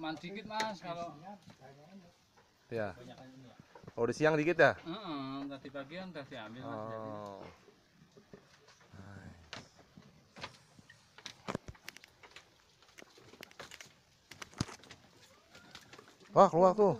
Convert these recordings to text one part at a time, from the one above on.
cuman dikit mas kalau ya. Oh, di siang dikit ya? Tadi pagi udah diambil mas. Oh. Wah, keluar tuh.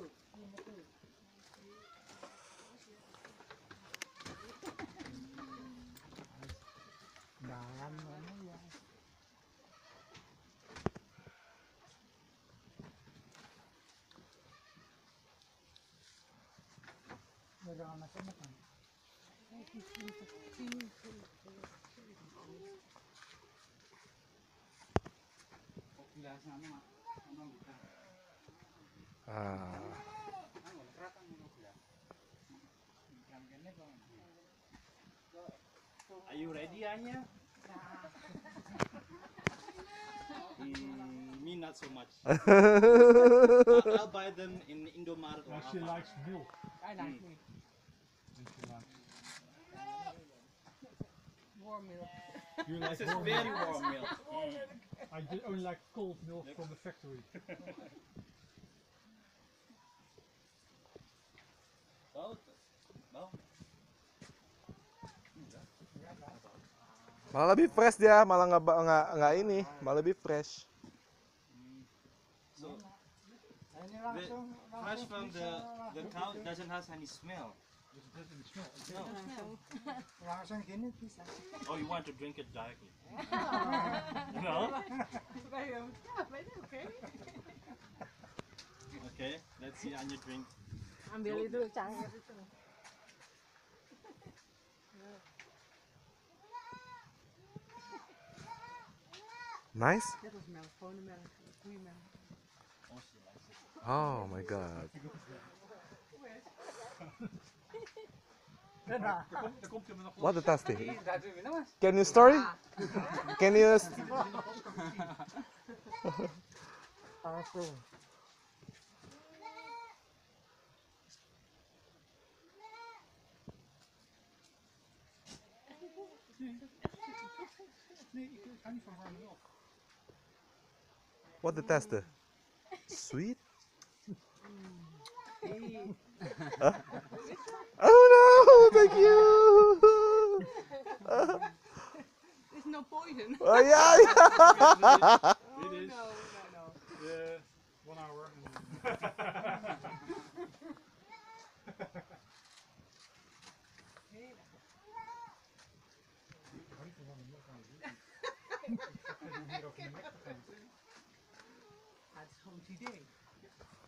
Are you ready, Anya? Me not so much. I'll buy them in Indomaret. Or she likes milk. I like milk. Warm milk. You like this warm is very milk. Warm milk. I only like cold milk from the factory. Malah lebih fresh dia, malah nggak ini, malah lebih fresh. So, fresh from the cow doesn't have any smell. It doesn't smell. Oh, you want to drink it directly? No. Okay, let's see Anya drink. Ambil itu cangkir itu. Nice? Oh my god. What a tasty. Can you story? Can you... What the taste? Sweet? Huh? Oh no, thank you! There's no poison. Oh yeah! Yeah. It is. Oh, no. Yeah, 1 hour. That's home today.